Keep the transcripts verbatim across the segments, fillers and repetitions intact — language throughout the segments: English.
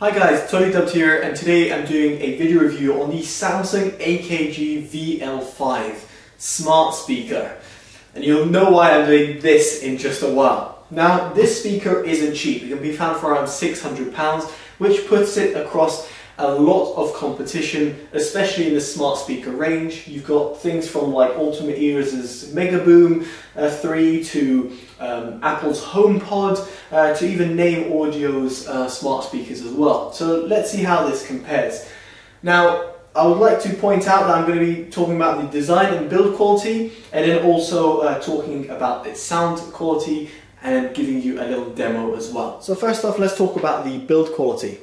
Hi guys, TotallyDubbed here, and today I'm doing a video review on the Samsung A K G V L five smart speaker. And you'll know why I'm doing this in just a while. Now, this speaker isn't cheap. It can be found for around six hundred pounds, which puts it across a lot of competition, especially in the smart speaker range. You've got things from like Ultimate Ears' Mega Boom uh, three to um, Apple's HomePod uh, to even Name Audio's uh, smart speakers as well. So let's see how this compares. Now, I would like to point out that I'm going to be talking about the design and build quality, and then also uh, talking about its sound quality and giving you a little demo as well. So first off, let's talk about the build quality.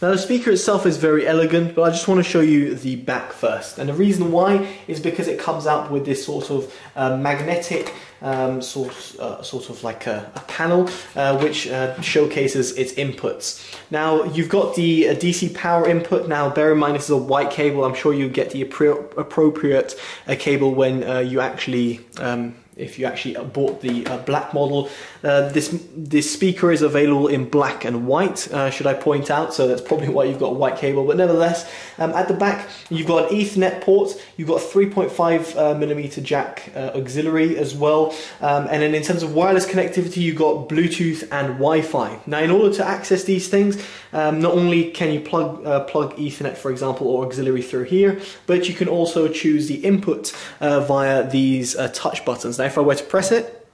Now, the speaker itself is very elegant, but I just want to show you the back first. And the reason why is because it comes out with this sort of uh, magnetic um, sort, uh, sort of like a, a panel uh, which uh, showcases its inputs. Now, you've got the uh, D C power input. Now, bear in mind this is a white cable. I'm sure you get the appropriate uh, cable when uh, you actually... Um, if you actually bought the uh, black model. Uh, this, this speaker is available in black and white, uh, should I point out, so that's probably why you've got a white cable, but nevertheless, um, at the back, you've got an Ethernet port, you've got a three point five millimeter uh, jack uh, auxiliary as well, um, and then in terms of wireless connectivity, you've got Bluetooth and Wi-Fi. Now, in order to access these things, um, not only can you plug, uh, plug Ethernet, for example, or auxiliary through here, but you can also choose the input uh, via these uh, touch buttons. Now, if I were to press it,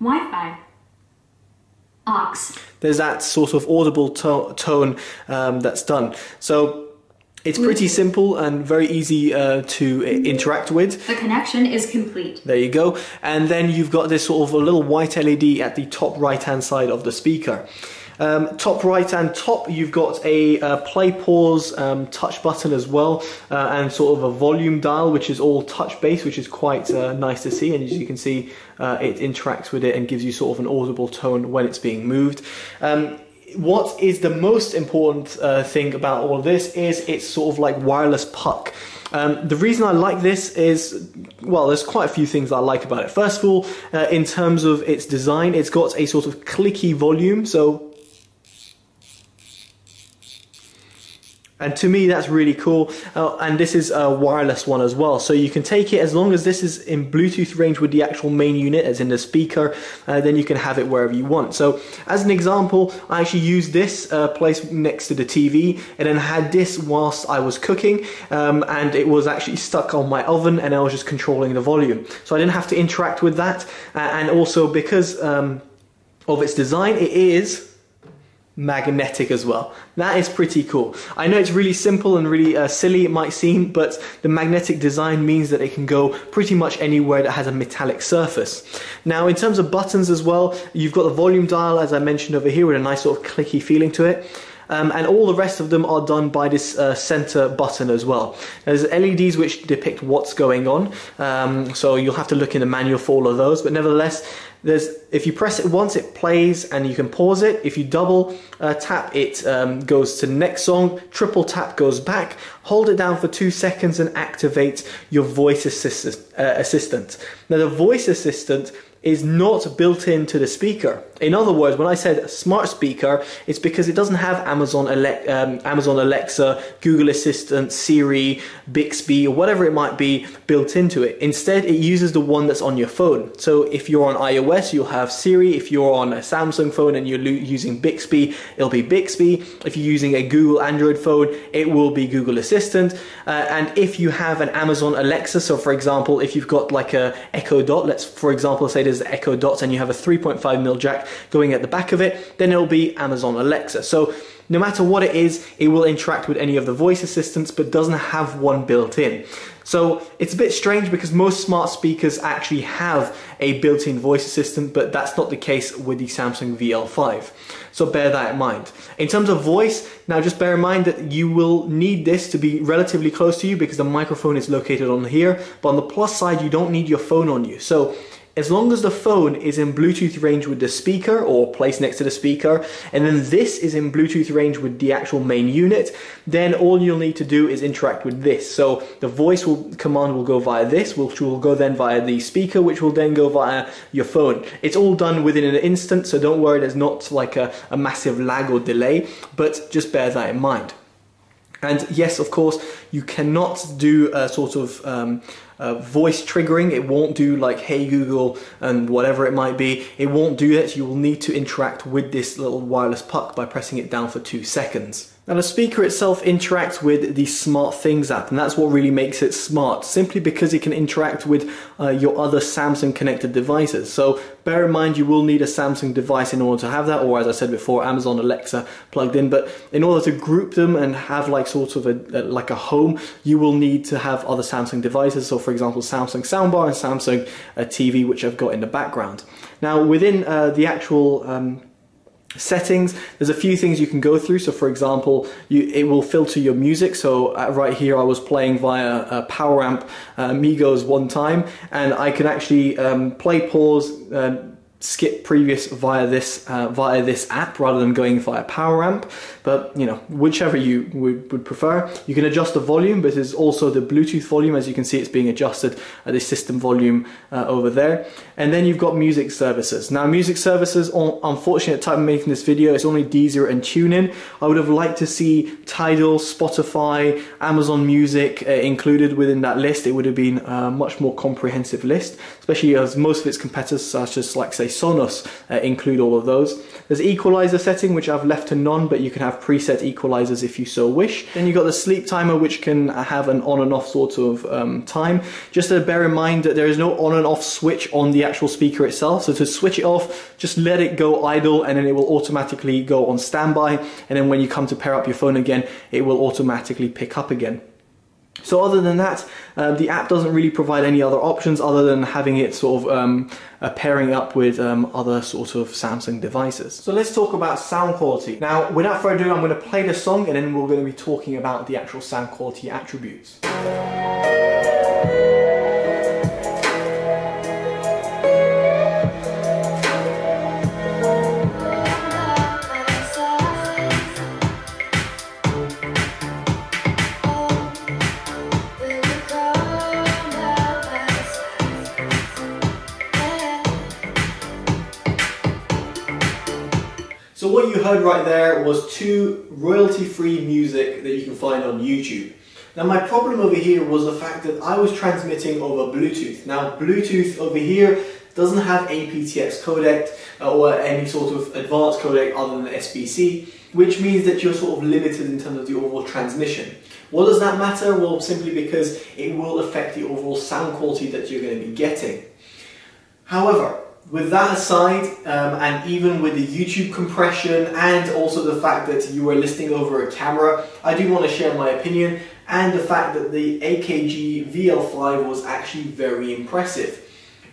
Wi-Fi, aux. There's that sort of audible to tone um, that's done. So it's pretty simple and very easy uh, to interact with. The connection is complete. There you go. And then you've got this sort of a little white L E D at the top right-hand side of the speaker. Um, top right and top, you've got a uh, play pause um, touch button as well, uh, and sort of a volume dial, which is all touch based, which is quite uh, nice to see. And as you can see, uh, it interacts with it and gives you sort of an audible tone when it's being moved. Um, what is the most important uh, thing about all of this is it's sort of like wireless puck. Um, the reason I like this is, well, there's quite a few things I like about it. First of all, uh, in terms of its design, it's got a sort of clicky volume, so and to me, that's really cool. Uh, and this is a wireless one as well. So you can take it, as long as this is in Bluetooth range with the actual main unit, as in the speaker, uh, then you can have it wherever you want. So as an example, I actually used this uh, placed next to the T V, and then had this whilst I was cooking. Um, and it was actually stuck on my oven, and I was just controlling the volume. So I didn't have to interact with that. Uh, and also because um, of its design, it is magnetic as well. That is pretty cool. I know it's really simple and really uh, silly it might seem, but the magnetic design means that it can go pretty much anywhere that has a metallic surface. Now, in terms of buttons as well, you've got the volume dial, as I mentioned over here, with a nice sort of clicky feeling to it. Um, and all the rest of them are done by this uh, center button as well. There's L E Ds which depict what's going on, um, so you'll have to look in the manual for all of those, but nevertheless, there's, if you press it once, it plays and you can pause it. If you double uh, tap, it um, goes to the next song, triple tap goes back, hold it down for two seconds and activate your voice assist uh, assistant. Now, the voice assistant is not built into the speaker. In other words, when I said smart speaker, it's because it doesn't have Amazon, Ale um, Amazon Alexa, Google Assistant, Siri, Bixby, or whatever it might be built into it. Instead, it uses the one that's on your phone. So if you're on iOS, you'll have Siri. If you're on a Samsung phone and you're using Bixby, it'll be Bixby. If you're using a Google Android phone, it will be Google Assistant. Uh, and if you have an Amazon Alexa, so for example, if you've got like a Echo Dot, let's for example say there's Echo Dot and you have a three point five millimeter jack going at the back of it, then it'll be Amazon Alexa. So no matter what it is, it will interact with any of the voice assistants, but doesn't have one built in. So it's a bit strange because most smart speakers actually have a built-in voice assistant, but that's not the case with the Samsung V L five. So bear that in mind. In terms of voice, now just bear in mind that you will need this to be relatively close to you because the microphone is located on here, but on the plus side, you don't need your phone on you. So as long as the phone is in Bluetooth range with the speaker or placed next to the speaker, and then this is in Bluetooth range with the actual main unit, then all you'll need to do is interact with this. So the voice will, command will go via this, which will go then via the speaker, which will then go via your phone. It's all done within an instant, so don't worry, there's not like a, a massive lag or delay, but just bear that in mind. And yes, of course, you cannot do a sort of um, uh, voice triggering. It won't do like, hey Google, and whatever it might be. It won't do that. You will need to interact with this little wireless puck by pressing it down for two seconds. Now the speaker itself interacts with the Smart Things app, and that's what really makes it smart, simply because it can interact with uh, your other Samsung connected devices. So bear in mind you will need a Samsung device in order to have that, or as I said before, Amazon Alexa plugged in, but in order to group them and have like sort of a, like a home, you will need to have other Samsung devices. So for example, Samsung soundbar and Samsung uh, T V, which I've got in the background. Now within uh, the actual um, settings, there's a few things you can go through. So for example, you, it will filter your music. So uh, right here I was playing via uh, PowerAmp uh, Migos one time, and I can actually um, play, pause, uh, skip previous via this uh, via this app rather than going via PowerAmp. But you know, whichever you would, would prefer. You can adjust the volume, but there's also the Bluetooth volume. As you can see, it's being adjusted at the system volume uh, over there. And then you've got music services. Now music services, on unfortunate time of making this video, it's only Deezer and TuneIn. I would have liked to see Tidal, Spotify, Amazon Music uh, included within that list. It would have been a much more comprehensive list, especially as most of its competitors, such as like say Sonos, uh, include all of those. There's equalizer setting, which I've left to none, but you can have preset equalizers if you so wish. Then you've got the sleep timer, which can have an on and off sort of um, time. Just to bear in mind that there is no on and off switch on the actual speaker itself, so to switch it off, just let it go idle and then it will automatically go on standby, and then when you come to pair up your phone again, it will automatically pick up again. So other than that, uh, the app doesn't really provide any other options other than having it sort of um, uh, pairing up with um, other sort of Samsung devices. So let's talk about sound quality. Now, without further ado, I'm going to play the song and then we're going to be talking about the actual sound quality attributes. So what you heard right there was two royalty-free music that you can find on YouTube. Now my problem over here was the fact that I was transmitting over Bluetooth. Now Bluetooth over here doesn't have A P T X codec or any sort of advanced codec other than S B C, which means that you're sort of limited in terms of the overall transmission. What does that matter? Well, simply because it will affect the overall sound quality that you're going to be getting. However, with that aside, um, and even with the YouTube compression and also the fact that you are listening over a camera, I do want to share my opinion, and the fact that the A K G V L five was actually very impressive.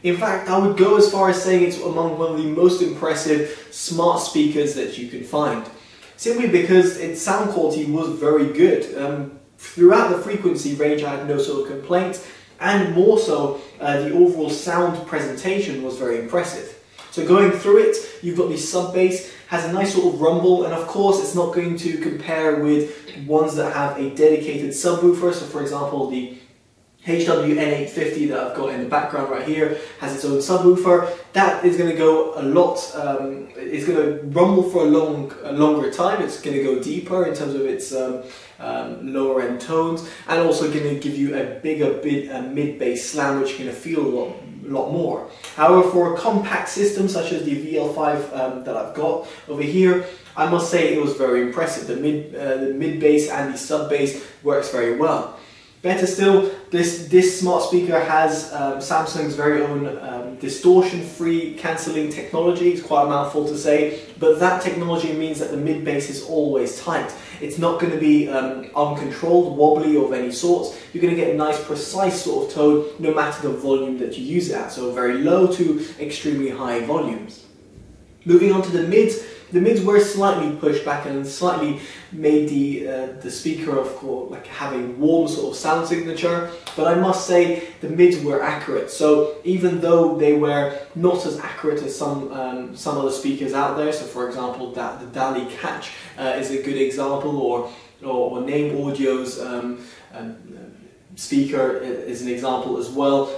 In fact, I would go as far as saying it's among one of the most impressive smart speakers that you can find, simply because its sound quality was very good. Um, throughout the frequency range, I had no sort of complaints. And more so, uh, the overall sound presentation was very impressive. So going through it, you've got the sub-bass, has a nice sort of rumble, and of course it's not going to compare with ones that have a dedicated subwoofer. So for example, the H W N eight fifty that I've got in the background right here has its own subwoofer. That is going to go a lot, um, it's going to rumble for a, long, a longer time, it's going to go deeper in terms of its um, um, lower end tones, and also going to give you a bigger bit, a mid-bass slam, which you're going to feel a lot, lot more. However, for a compact system such as the V L five um, that I've got over here, I must say it was very impressive. The mid, uh, the mid-bass and the sub-bass works very well. Better still, this, this smart speaker has um, Samsung's very own um, distortion-free cancelling technology. It's quite a mouthful to say, but that technology means that the mid-bass is always tight. It's not going to be um, uncontrolled, wobbly of any sort. You're going to get a nice precise sort of tone no matter the volume that you use it at, so very low to extremely high volumes. Moving on to the mids, the mids were slightly pushed back and slightly made the uh, the speaker, of course, like have a warm sort of sound signature. But I must say the mids were accurate. So even though they were not as accurate as some um, some other speakers out there, so for example that the Dali Catch uh, is a good example, or or, or Name Audio's um, um, speaker is an example as well.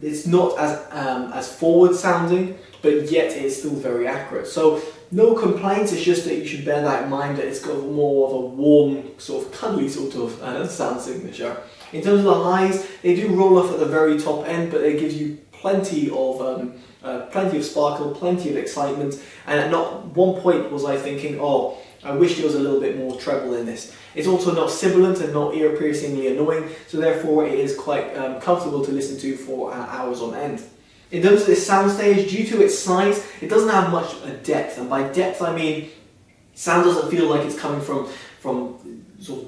It's not as um, as forward sounding, but yet it's still very accurate. So no complaints, it's just that you should bear that in mind, that it's got more of a warm, sort of cuddly sort of uh, sound signature. In terms of the highs, they do roll off at the very top end, but it gives you plenty of um, uh, plenty of sparkle, plenty of excitement. And at not one point was I thinking, oh, I wish there was a little bit more treble in this. It's also not sibilant and not ear-piercingly annoying, so therefore it is quite um, comfortable to listen to for uh, hours on end. In terms of this soundstage, due to its size, it doesn't have much depth, and by depth I mean sound doesn't feel like it's coming from from sort of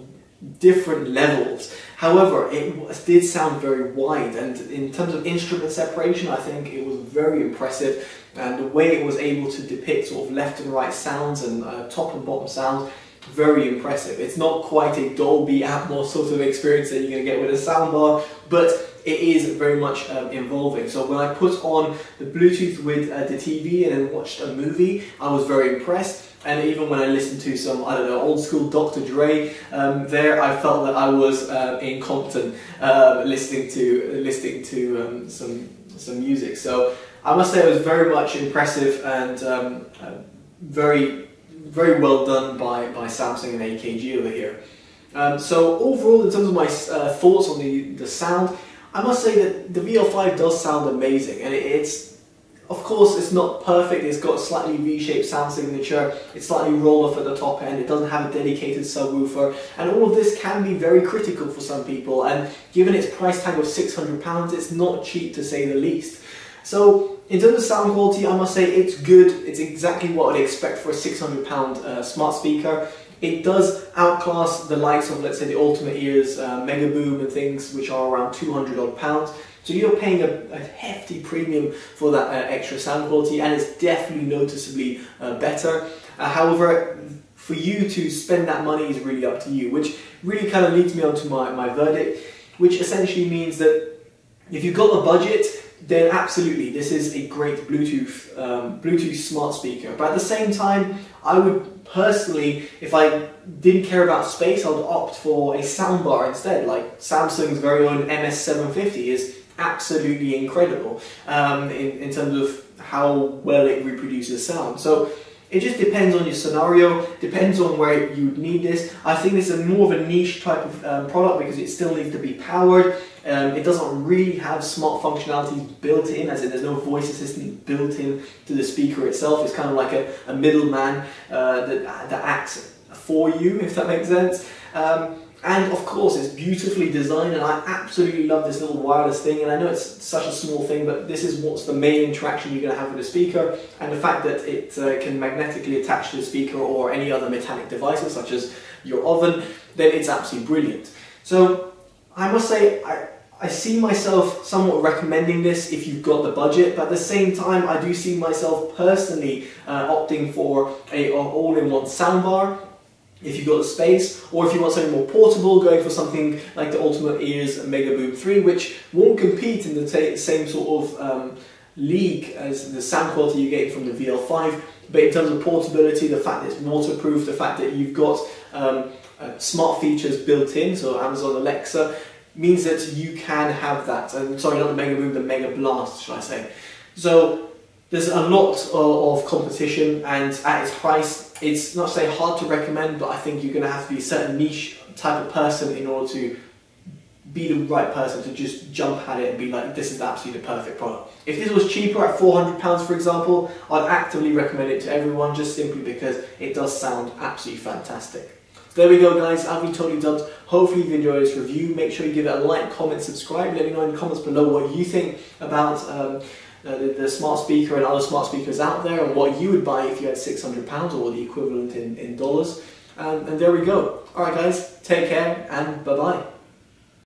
different levels. However, it did sound very wide, and in terms of instrument separation, I think it was very impressive. And the way it was able to depict sort of left and right sounds and uh, top and bottom sounds, very impressive. It's not quite a Dolby Atmos sort of experience that you're going to get with a soundbar, but it is very much um, involving. So when I put on the Bluetooth with uh, the T V and then watched a movie, I was very impressed. And even when I listened to some, I don't know, old school Doctor Dre, um, there I felt that I was uh, in Compton uh, listening to listening to um, some some music. So I must say it was very much impressive and um, uh, very, very well done by, by Samsung and A K G over here. Um, so overall, in terms of my uh, thoughts on the, the sound, I must say that the V L five does sound amazing, and it, it's, of course, it's not perfect. It's got slightly V-shaped sound signature, it's slightly rolled off at the top end, it doesn't have a dedicated subwoofer, and all of this can be very critical for some people, and given its price tag of six hundred pounds, it's not cheap to say the least. So, in terms of sound quality, I must say it's good. It's exactly what I'd expect for a six hundred pound uh, smart speaker. It does outclass the likes of, let's say, the Ultimate Ears, uh, Mega Boom and things, which are around two hundred odd pounds. So you're paying a, a hefty premium for that uh, extra sound quality, and it's definitely noticeably uh, better. Uh, however, for you to spend that money is really up to you, which really kind of leads me on to my, my verdict, which essentially means that if you've got the budget, then absolutely, this is a great Bluetooth um, Bluetooth smart speaker. But at the same time, I would personally, if I didn't care about space, I'd opt for a soundbar instead. Like Samsung's very own M S seven fifty is absolutely incredible um, in, in terms of how well it reproduces sound. So it just depends on your scenario, depends on where you need this. I think this is more of a niche type of um, product because it still needs to be powered. Um, it doesn't really have smart functionalities built in, as in there's no voice assistant built in to the speaker itself. It's kind of like a, a middleman uh, that, that acts for you, if that makes sense. Um, and of course, it's beautifully designed, and I absolutely love this little wireless thing. And I know it's such a small thing, but this is what's the main interaction you're going to have with the speaker, and the fact that it uh, can magnetically attach to the speaker or any other metallic devices such as your oven, then it's absolutely brilliant. So I must say, I, I see myself somewhat recommending this if you've got the budget, but at the same time, I do see myself personally uh, opting for an all-in-one soundbar if you've got the space, or if you want something more portable, going for something like the Ultimate Ears Mega Boom three, which won't compete in the same sort of um, league as the sound quality you get from the V L five, but in terms of portability, the fact that it's waterproof, the fact that you've got um, Uh, smart features built in, so Amazon Alexa, means that you can have that. And sorry, not the Mega Boom, the Mega Blast, should I say. So there's a lot of, of competition, and at its price, it's not to say hard to recommend, but I think you're going to have to be a certain niche type of person in order to be the right person to just jump at it and be like, this is absolutely the perfect product. If this was cheaper at four hundred pounds, for example, I'd actively recommend it to everyone, just simply because it does sound absolutely fantastic. There we go, guys. I've been TotallyDubbed. Hopefully you've enjoyed this review. Make sure you give it a like, comment, subscribe. Let me know in the comments below what you think about um, the, the smart speaker and other smart speakers out there, and what you would buy if you had six hundred pounds or the equivalent in, in dollars. Um, and there we go. All right, guys. Take care and bye-bye.